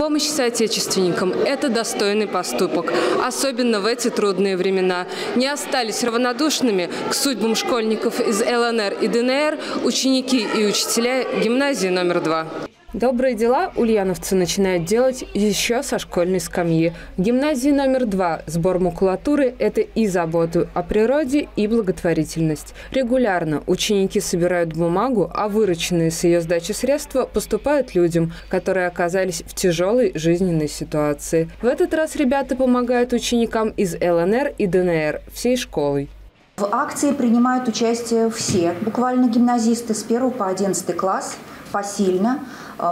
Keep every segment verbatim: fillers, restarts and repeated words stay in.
Помощь соотечественникам – это достойный поступок, особенно в эти трудные времена. Не остались равнодушными к судьбам школьников из ЛНР и ДНР ученики и учителя гимназии номер два. Добрые дела ульяновцы начинают делать еще со школьной скамьи. В гимназии номер два сбор макулатуры – это и заботу о природе, и благотворительность. Регулярно ученики собирают бумагу, а вырученные с ее сдачи средства поступают людям, которые оказались в тяжелой жизненной ситуации. В этот раз ребята помогают ученикам из ЛНР и ДНР всей школой. В акции принимают участие все, буквально гимназисты с первого по одиннадцатый класс, посильно.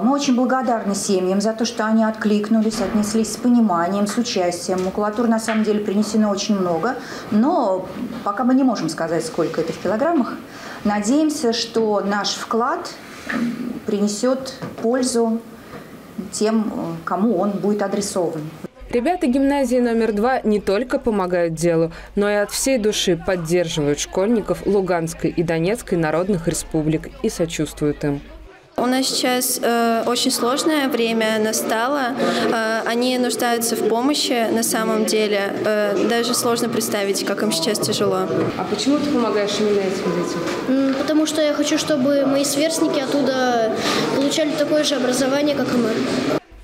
Мы очень благодарны семьям за то, что они откликнулись, отнеслись с пониманием, с участием. Макулатуры на самом деле принесено очень много, но пока мы не можем сказать, сколько это в килограммах. Надеемся, что наш вклад принесет пользу тем, кому он будет адресован. Ребята гимназии номер два не только помогают делу, но и от всей души поддерживают школьников Луганской и Донецкой народных республик и сочувствуют им. У нас сейчас э, очень сложное время настало. Э, они нуждаются в помощи на самом деле. Э, даже сложно представить, как им сейчас тяжело. А почему ты помогаешь именно этим детям? Потому что я хочу, чтобы мои сверстники оттуда получали такое же образование, как и мы.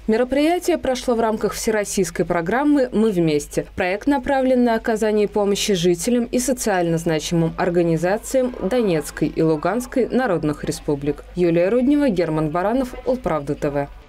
Мероприятие прошло в рамках всероссийской программы «Мы вместе». Проект направлен на оказание помощи жителям и социально значимым организациям Донецкой и Луганской народных республик. Юлия Руднева, Герман Баранов, УлПравда ТВ.